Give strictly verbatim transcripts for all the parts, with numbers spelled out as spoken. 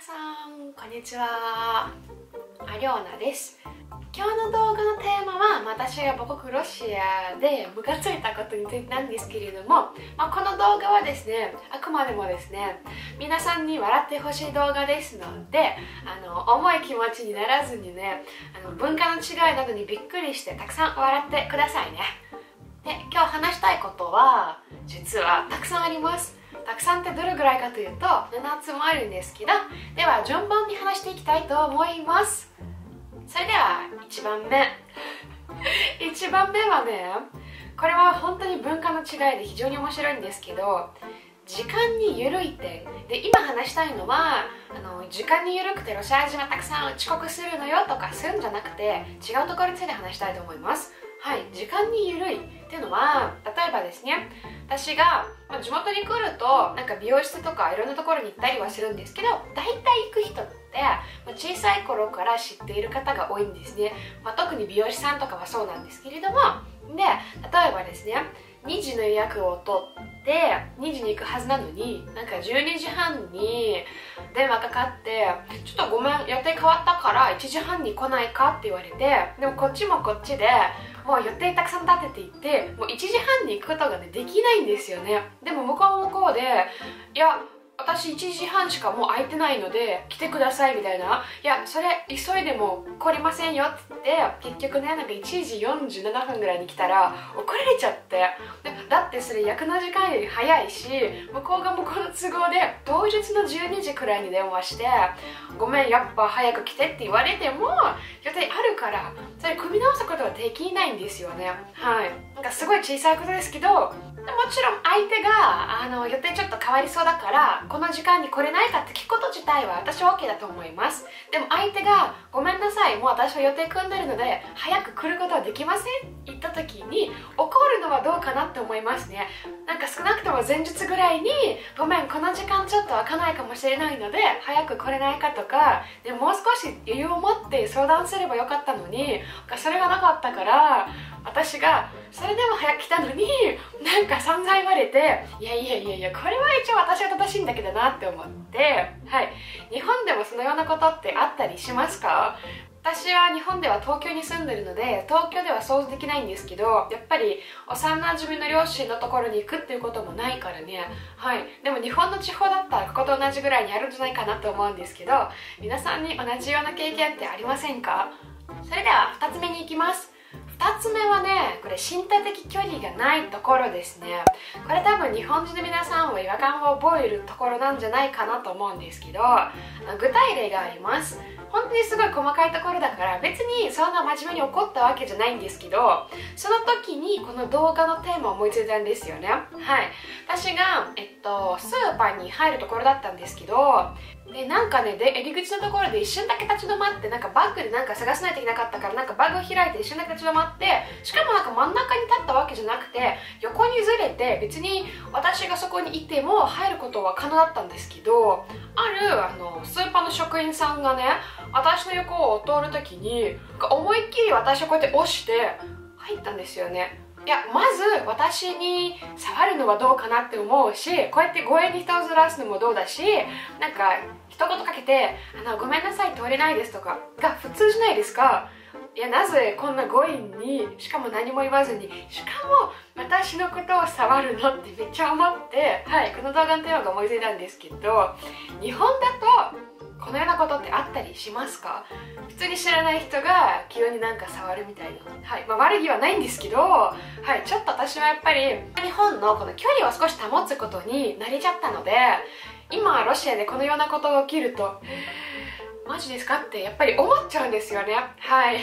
皆さんこんにちは、アリョーナです。今日の動画のテーマは私が母国ロシアでムカついたことについてなんですけれども、まあ、この動画はですね、あくまでもですね、皆さんに笑ってほしい動画ですので、あの重い気持ちにならずにね、あの文化の違いなどにびっくりしてたくさん笑ってくださいね。で、今日話したいことは実はたくさんあります。たくさんってどれぐらいかというとななつもあるんですけど、では順番に話していきたいと思います。それではいちばんめいちばんめはね、これは本当に文化の違いで非常に面白いんですけど、時間に緩い点で、今話したいのはあの時間に緩くてロシア人はたくさん遅刻するのよとかするんじゃなくて、違うところについて話したいと思います。はい、時間に緩いっていうのは、例えばですね、私が地元に来るとなんか美容室とかいろんなところに行ったりはするんですけど、大体行く人って小さい頃から知っている方が多いんですね、まあ、特に美容師さんとかはそうなんですけれども、で、例えばですね、にじの予約を取ってにじに行くはずなのに、なんかじゅうにじはんに電話かかって「ちょっとごめん、予定変わったからいちじはんに来ないか?」って言われて、でもこっちもこっちでもう予定たくさん立てていって、もういちじはんに行くことが、ね、できないんですよね。でも向こうも向こうで「いや私いちじはんしかもう空いてないので来てください」みたいな「いやそれ急いでも来れませんよ」って言って、結局ね、なんかいちじよんじゅうななふんぐらいに来たら怒られちゃって、だってそれ役の時間より早いし、向こうが向こうの都合で当日のじゅうにじくらいに電話して「ごめん、やっぱ早く来て」って言われても予定あるから、それ組み直すことはできないんですよね。はい、なんかすごい小さいことですけど、もちろん相手があの予定ちょっと変わりそうだからこの時間に来れないかって聞くこと自体は私は OK だと思います。でも相手が「ごめんなさい、もう私は予定組んでるので早く来ることはできません」言った時に怒るのはどうかなって思いますね。なんか少なくとも前日ぐらいに「ごめん、この時間ちょっと開かないかもしれないので早く来れないか」とか、でもう少し余裕を持って相談すればよかったのに、それがなかったから私がそれでも早く来たのになんか散々言われて、いやいやいやいや、これは一応私は正しいんだけどなって思って、はい、日本でもそのようなことってあったりしますか？私は日本では東京に住んでるので東京では想像できないんですけど、やっぱり幼なじみの両親のところに行くっていうこともないからね。はい、でも日本の地方だったらここと同じぐらいにあるんじゃないかなと思うんですけど、皆さんに同じような経験ってありませんか？それではふたつめに行きます。ふたつめはね、これ身体的距離がないところですね。これ多分日本人の皆さんは違和感を覚えるところなんじゃないかなと思うんですけど、具体例があります。本当にすごい細かいところだから別にそんな真面目に怒ったわけじゃないんですけど、その時にこの動画のテーマを思いついたんですよね。はい、私が、えっと、スーパーに入るところだったんですけど、でなんかね、で入り口のところで一瞬だけ立ち止まって、なんかバッグでなんか探さないといけなかったから、なんかバッグを開いて一瞬だけ立ち止まって、しかもなんか真ん中に立ったわけじゃなくて横にずれて、別に私がそこにいても入ることは可能だったんですけど、あるあのスーパーの職員さんがね、私の横を通るときに思いっきり私をこうやって押して入ったんですよね。いや、まず私に触るのはどうかなって思うし、こうやって強引に人をずらすのもどうだし、なんか一言かけて「あのごめんなさい、通れないです」とかが普通じゃないですか。いや、なぜこんな強引に、しかも何も言わずに、しかも私のことを触るのってめっちゃ思って、はい、この動画のテーマが思いついたんですけど、日本だとこのようなことってあったりしますか？普通に知らない人が急になんか触るみたいな、はい、まあ、悪気はないんですけど、はい、ちょっと私はやっぱり日本のこの距離を少し保つことに慣れちゃったので、今ロシアでこのようなことが起きるとマジですかってやっぱり思っちゃうんですよね。はい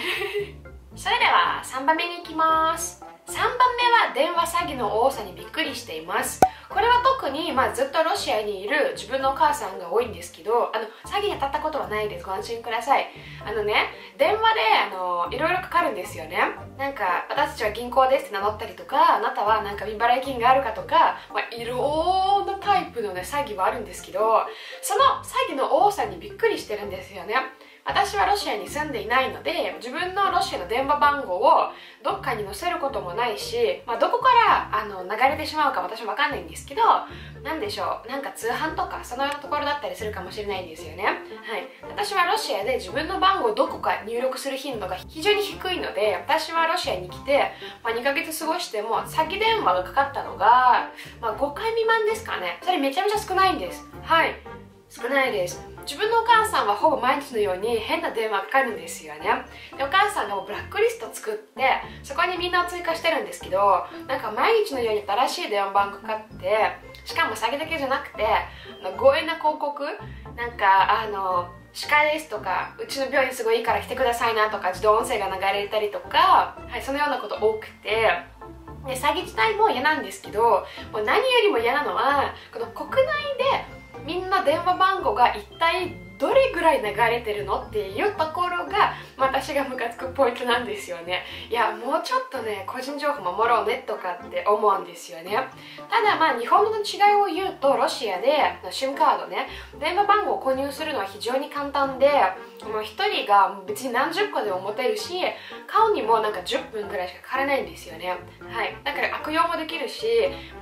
それではさんばんめに行きます。さんばんめは電話詐欺の多さにびっくりしています。これは特に、まあ、ずっとロシアにいる自分のお母さんが多いんですけど、あの詐欺に当たったことはないです、ご安心ください。あのね、電話であのいろいろかかるんですよね。なんか私たちは銀行ですって名乗ったりとか、あなたはなんか未払い金があるかとか、まあ、いろんなタイプの、ね、詐欺はあるんですけど、その詐欺の多さにびっくりしてるんですよね。私はロシアに住んでいないので、自分のロシアの電話番号をどっかに載せることもないし、まあ、どこからあの流れてしまうか私は分かんないんですけど、何でしょう、なんか通販とかそのようなところだったりするかもしれないんですよね。はい、私はロシアで自分の番号をどこか入力する頻度が非常に低いので、私はロシアに来て、まあ、にかげつ過ごしても詐欺電話がかかったのが、まあ、ごかいみまんですかね。それめちゃめちゃ少ないんです。はい、少ないです。自分のお母さんはほぼ毎日のように変な電話がかかるんですよね。でお母さんがもうブラックリスト作って、そこにみんなを追加してるんですけど、なんか毎日のように新しい電話番号かかって、しかも詐欺だけじゃなくて、あの強引な広告、なんかあの歯科ですとか、うちの病院すごいいいから来てくださいなとか、自動音声が流れたりとか、はい、そのようなこと多くて。で詐欺自体も嫌なんですけど、もう何よりも嫌なのは、この国内でみんな電話番号が一体どれぐらい流れてるのっていうところが、私がムカつくポイントなんですよね。いや、もうちょっとね、個人情報守ろうねとかって思うんですよね。ただまあ日本の違いを言うと、ロシアで SIM カードね、電話番号を購入するのは非常に簡単で、もうひとりが別に何十個でも持てるし、買うにもなんかじゅっぷんぐらいしかかからないんですよね。はい、だから悪用もできるし、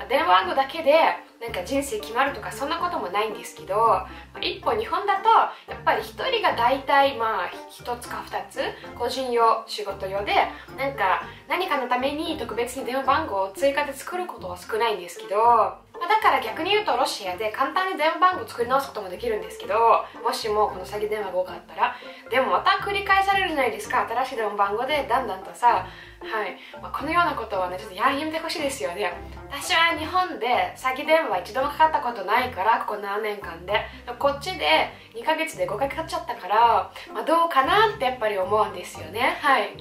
電話番号だけでなんか人生決まるとかそんなこともないんですけど、まあ、一方日本だとやっぱりひとりが大体まあひとつかふたつ個人用仕事用で、なんか何かのために特別に電話番号を追加で作ることは少ないんですけど。だから逆に言うと、ロシアで簡単に電話番号作り直すこともできるんですけど、もしもこの詐欺電話が多かったら、でもまた繰り返されるじゃないですか、新しい電話番号でだんだんとさ。はい、まあ、このようなことはね、ちょっとやめてほしいですよね。私は日本で詐欺電話一度もかかったことないから、ここ何年間で、こっちでにかげつでごかいかかっちゃったから、まあ、どうかなってやっぱり思うんですよね。はい、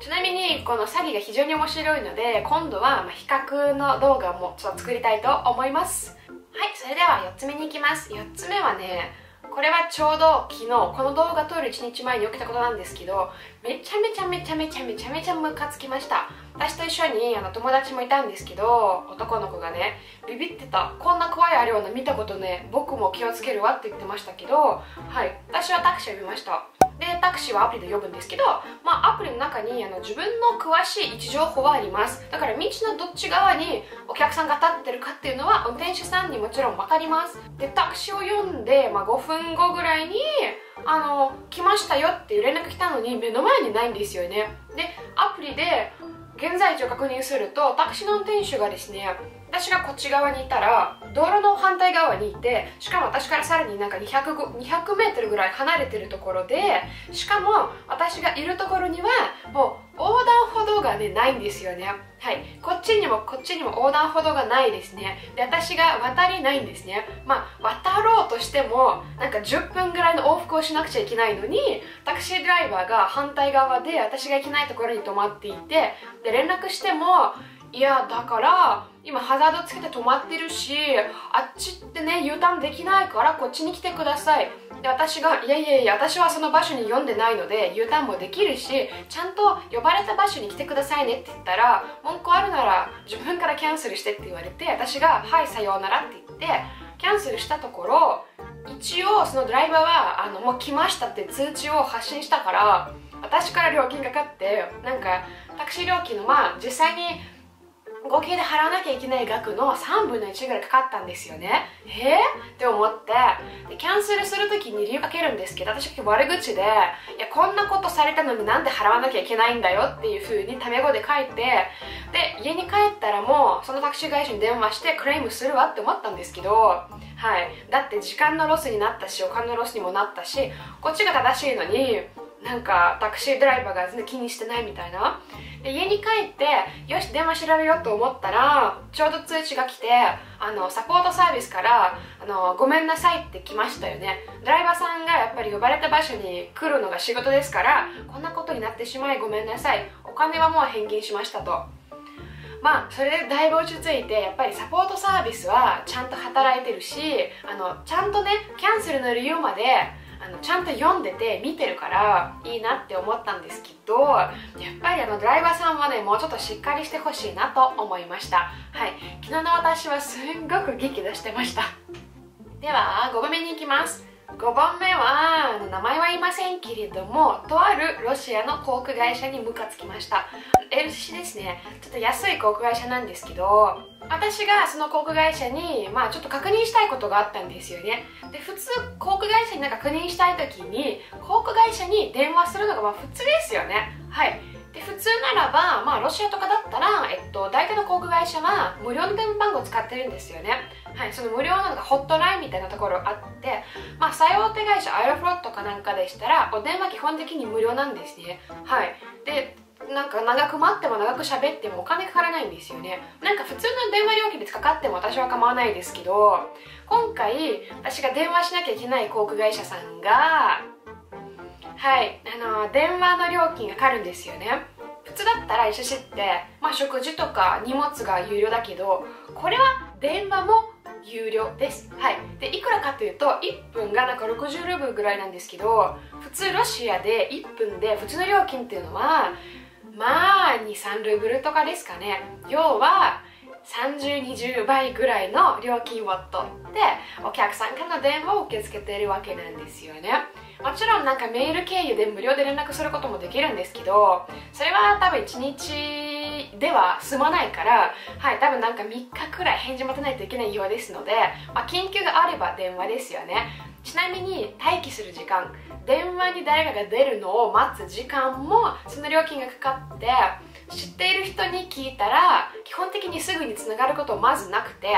ちなみにこの詐欺が非常に面白いので、今度は比較の動画もちょっと作りたいと思います。はい、それではよっつめに行きます。よっつめはね、これはちょうど昨日、この動画撮るいちにちまえに起きたことなんですけど、めちゃめちゃめちゃめちゃめちゃめちゃムカつきました。私と一緒にあの友達もいたんですけど、男の子がねビビってた、こんな怖いあれを見たことね、僕も気をつけるわって言ってましたけど、はい、私はタクシーを呼びました。でタクシーはアプリで呼ぶんですけど、まあ、アプリの中にあの自分の詳しい位置情報はあります。だから道のどっち側にお客さんが立ってるかっていうのは運転手さんにもちろん分かります。でタクシーを呼んで、まあ、ごふんごぐらいにあの来ましたよっていう連絡来たのに、目の前にないんですよね。でアプリで現在地を確認すると、タクシーの運転手がですね、私がこっち側にいたら道路の反対側にいて、しかも私からさらになんか にひゃくメートル ぐらい離れてるところで、しかも私がいるところにはもう横断歩道がねないんですよね。はい、こっちにもこっちにも横断歩道がないですね。で私が渡りないんですね。まあ渡ろうとしてもなんかじゅっぷんぐらいの往復をしなくちゃいけないのに、タクシードライバーが反対側で私が行けないところに止まっていて、で連絡しても、いやだから今ハザードつけて止まってるし、あっちってね U ターンできないからこっちに来てください。で私がいやいやいや、私はその場所に呼んでないので U ターンもできるし、ちゃんと呼ばれた場所に来てくださいねって言ったら、文句あるなら自分からキャンセルしてって言われて、私がはいさようならって言ってキャンセルしたところ、一応そのドライバーはあのもう来ましたって通知を発信したから、私から料金かかって、なんかタクシー料金のまあ実際に合計で払わなきゃいけない額のさんぶんのいちぐらいかかったんですよね。えー、って思って、でキャンセルする時に理由かけるんですけど、私悪口で「いやこんなことされたのになんで払わなきゃいけないんだよ」っていう風にタメ語で書いて、で家に帰ったらもうそのタクシー会社に電話してクレームするわって思ったんですけど、はい、だって時間のロスになったし、お金のロスにもなったし、こっちが正しいのになんかタクシードライバーが全然気にしてないみたいな。で家に帰ってよし電話調べようと思ったら、ちょうど通知が来て、あのサポートサービスからあのごめんなさいって来ましたよね。ドライバーさんがやっぱり呼ばれた場所に来るのが仕事ですから、こんなことになってしまいごめんなさい、お金はもう返金しましたと。まあそれでだいぶ落ち着いて、やっぱりサポートサービスはちゃんと働いてるし、あのちゃんとねキャンセルの理由まであのちゃんと読んでて見てるからいいなって思ったんですけど、やっぱりあのドライバーさんはねもうちょっとしっかりしてほしいなと思いました。はい、昨日の私はすんごく激怒してました。ではごばんめに行きます。ごばんめは、名前は言いませんけれども、とあるロシアの航空会社にムカつきました。エルシーですね。ちょっと安い航空会社なんですけど、私がその航空会社に、まあ、ちょっと確認したいことがあったんですよね。で、普通航空会社になんか確認したい時に航空会社に電話するのがまあ普通ですよね。はい。で、普通ならば、まあ、ロシアとかだったら、えっと、大体の航空会社は無料の電話番号を使ってるんですよね。はい、その無料なのがホットラインみたいなところあって、まあ、最大手会社アイロフロットかなんかでしたら、お電話基本的に無料なんですね。はい。で、なんか長く待っても長く喋ってもお金かからないんですよね。なんか普通の電話料金でかかっても私は構わないですけど、今回、私が電話しなきゃいけない航空会社さんが、はい、あの電話の料金がかかるんですよね。普通だったらエルシーシーって、まあ、食事とか荷物が有料だけど、これは電話も有料です。はい。で、いくらかというといっぷんがなんかろくじゅうルーブルぐらいなんですけど、普通ロシアでいっぷんで普通の料金っていうのはまあにじゅうさんルーブルとかですかね。要はさんじゅう、にじゅうばいぐらいの料金を取ってお客さんからの電話を受け付けているわけなんですよね。もちろんなんかメール経由で無料で連絡することもできるんですけど、それは多分いちにちでは済まないから、はい、多分なんかみっかくらい返事待たないといけないようですので、まあ、緊急があれば電話ですよね。ちなみに待機する時間、電話に誰かが出るのを待つ時間もその料金がかかって、知っている人に聞いたら基本的にすぐにつながることまずなくて、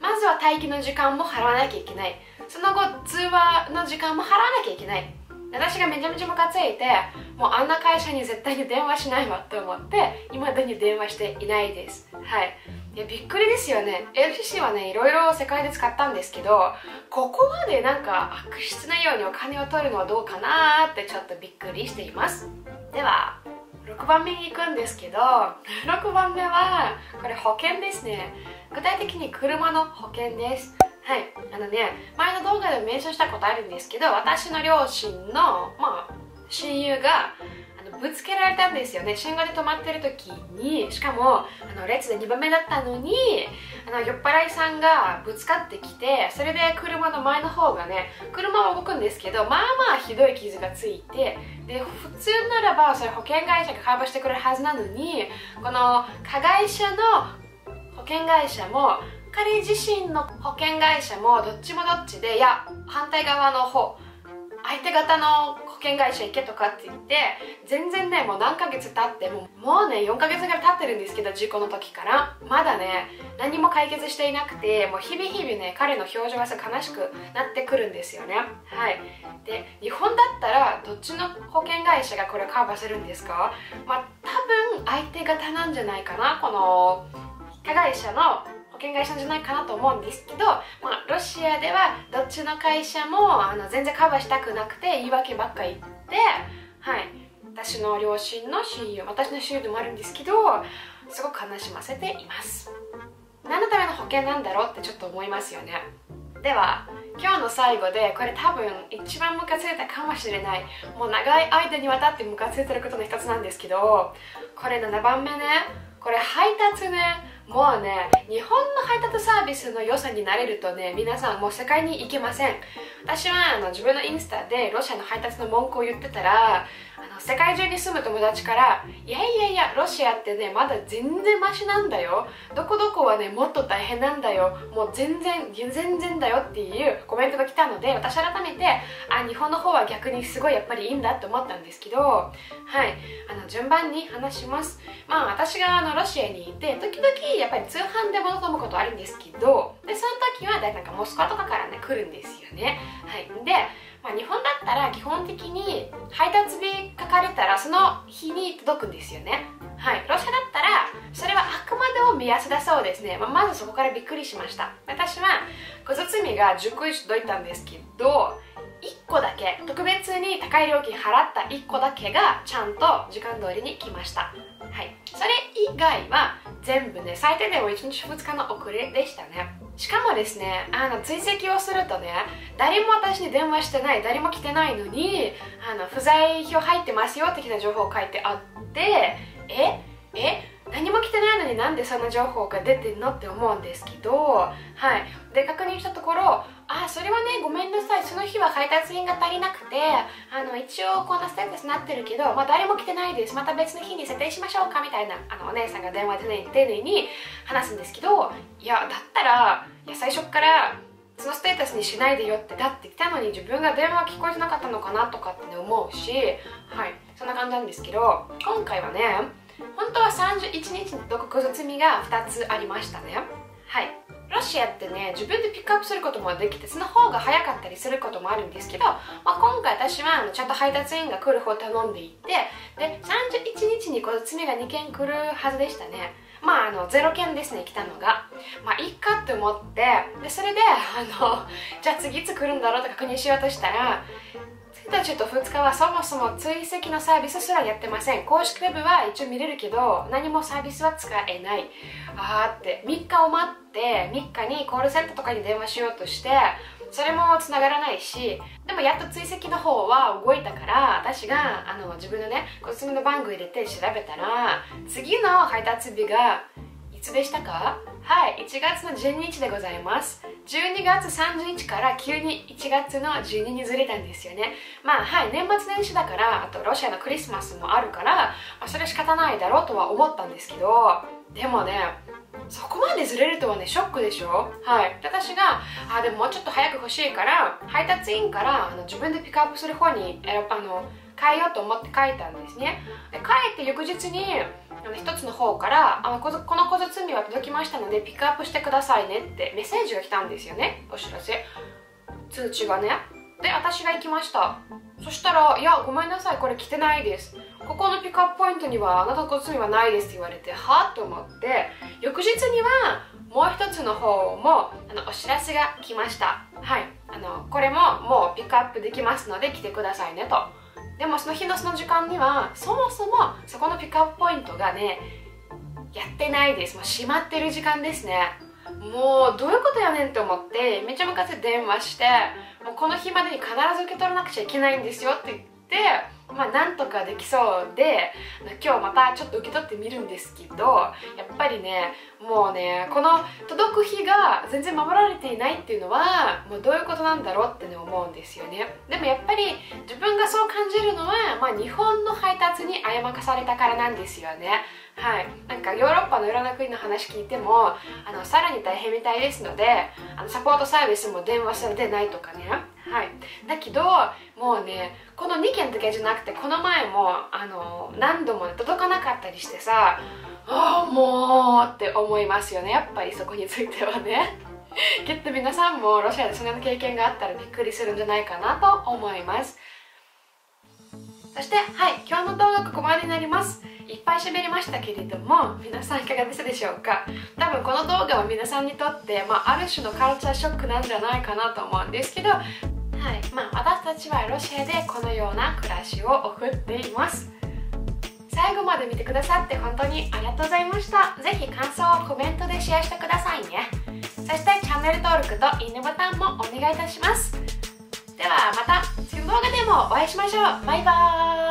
まずは待機の時間も払わなきゃいけない。その後通話の時間も払わなきゃいけない。私がめちゃめちゃムカついて、もうあんな会社に絶対に電話しないわと思って、未だに電話していないです。はい。いや、びっくりですよね。 エルシーシー はね、いろいろ世界で使ったんですけど、ここまでなんか悪質なようにお金を取るのはどうかなーってちょっとびっくりしています。ではろくばんめに行くんですけど、ろくばんめはこれ保険ですね。具体的に車の保険です。はい。あのね、前の動画でもメンションしたことあるんですけど、私の両親の、まあ、親友があのぶつけられたんですよね。信号で止まってる時に、しかもあの列でにばんめだったのに、あの酔っ払いさんがぶつかってきて、それで車の前の方がね、車は動くんですけど、まあまあひどい傷がついて、で、普通ならばそれ保険会社がカバーしてくれるはずなのに、この加害者の保険会社も彼自身の保険会社もどっちもどっちで、いや反対側の方、相手方の保険会社行けとかって言って、全然ね、もう何ヶ月経って、もう、もうねよんかげつぐらい経ってるんですけど、事故の時からまだね何も解決していなくて、もう日々日々ね、彼の表情がすごい悲しくなってくるんですよね。はい。で、日本だったらどっちの保険会社がこれをカバーするんですか？まあ、多分相手方なんじゃないかな、この加害者の保険会社じゃないかなと思うんですけど、まあ、ロシアではどっちの会社もあの全然カバーしたくなくて言い訳ばっかり言って、はい、私の両親の親友、私の親友でもあるんですけど、すごく悲しませています。何のための保険なんだろうってちょっと思いますよね。では今日の最後で、これ多分一番ムカついたかもしれない、もう長い間にわたってムカついてることの一つなんですけど、これななばんめね、これ配達ね。もうね、日本の配達サービスの良さになれるとね、皆さんもう世界に行けません。私はあの自分のインスタでロシアの配達の文句を言ってたら、あの世界中に住む友達から「いやいやいや、ロシアってねまだ全然マシなんだよ、どこどこはねもっと大変なんだよ、もう全然全然だよ」っていうコメントが来たので、私改めてあ日本の方は逆にすごいやっぱりいいんだって思ったんですけど、はい、あの順番に話します。まあ、私があのロシアにいて時々やっぱり通販で物を飲むことあるんですけど、でその時はだいたいモスクワとかからね来るんですよね。はい。で、まあ、日本だったら基本的に配達日書かれたらその日に届くんですよね。はい。ロシアだったらそれはあくまでも目安だそうですね。まあ、まずそこからびっくりしました。私は小包がじゅっこ以上届いたんですけど、いっこだけ特別に高い料金払ったいっこだけがちゃんと時間通りに来ました。はい。それ以外は全部ね、最低でもいちにちふつかの遅れでしたね。しかもですね、あの追跡をするとね、誰も私に電話してない、誰も来てないのに、あの不在票入ってますよ的な情報を書いてあって、ええ何も来てないのになんでそんな情報が出てんのって思うんですけど、はい。で、確認したところ、あ、それはねごめんなさい、その日は配達員が足りなくて、あの一応こんなステータスになってるけど、まあ、誰も来てないです、また別の日に設定しましょうかみたいな、あのお姉さんが電話でね丁寧に話すんですけど、いやだったらいや最初からそのステータスにしないでよって、だって来たのに自分が電話聞こえてなかったのかなとかって、ね、思うし、はい、そんな感じなんですけど、今回はね本当はさんじゅういちにちの読書積みがふたつありましたね。はい、ロシアってね自分でピックアップすることもできて、その方が早かったりすることもあるんですけど、まあ、今回私はちゃんと配達員が来る方を頼んでいて、でさんじゅういちにちに小包がにけん来るはずでしたね。まああのゼロけんですね、来たのが。まあいいかって思って、でそれであのじゃあ次いつ来るんだろうと確認しようとしたら、いちにちとふつかはそもそも追跡のサービスすらやってません。公式ウェブは一応見れるけど何もサービスは使えない。あーって、みっかを待ってみっかにコールセンターとかに電話しようとしてそれも繋がらないし、でもやっと追跡の方は動いたから、私があの自分のね小包の番号入れて調べたら、次の配達日がいつでしたか？はい、いちがつのじゅうににちでございます。じゅうにがつさんじゅうにちから急にいちがつのじゅうににちにずれたんですよね。まあはい、年末年始だから、あとロシアのクリスマスもあるから、まあ、それ仕方ないだろうとは思ったんですけど、でもねそこまでずれるとはねショックでしょ。はい、私があでももうちょっと早く欲しいから、配達員からあの自分でピックアップする方にあの変えようと思って書いたんですね。で書いて翌日に一つの方から「あのこの小包は届きましたのでピックアップしてくださいね」ってメッセージが来たんですよね、お知らせ通知がね。で私が行きました。そしたら「いやごめんなさい、これ来てないです、ここのピックアップポイントにはあなたの小包はないです」って言われて、はぁと思って、翌日にはもう一つの方もあのお知らせが来ました。はい、あのこれももうピックアップできますので来てくださいねと。でもその日のその時間にはそもそもそこのピックアップポイントがねやってないです。もう閉まってる時間ですね。もうどういうことやねんって思って、めちゃむかつ電話して、もうこの日までに必ず受け取らなくちゃいけないんですよって言って、まあなんとかできそうで、今日またちょっと受け取ってみるんですけど、やっぱりねもうねこの届く日が全然守られていないっていうのはもうどういうことなんだろうって、ね、思うんですよね。でもやっぱり自分がそう感じるのは、まあ、日本の配達に誤されたからなんですよね。はい、なんかヨーロッパのいろんな国の話聞いても、あのさらに大変みたいですので、あのサポートサービスも電話されてないとかね。はい、だけどもうねこのにけんだけじゃなくて、この前もあの何度も、ね、届かなかったりしてさ、ああもうって思いますよね、やっぱりそこについてはね。きっと皆さんもロシアでそんな経験があったらびっくりするんじゃないかなと思います。そしてはい、今日の動画はここまでになります。いっぱい喋りましたけれども、皆さんいかがでしたでしょうか。多分この動画は皆さんにとって、まあ、ある種のカルチャーショックなんじゃないかなと思うんですけど、はい、まあ、私たちはロシアでこのような暮らしを送っています。最後まで見てくださって本当にありがとうございました。ぜひ感想をコメントでシェアしてくださいね。そしてチャンネル登録といいねボタンもお願いいたします。ではまた次の動画でもお会いしましょう。バイバーイ。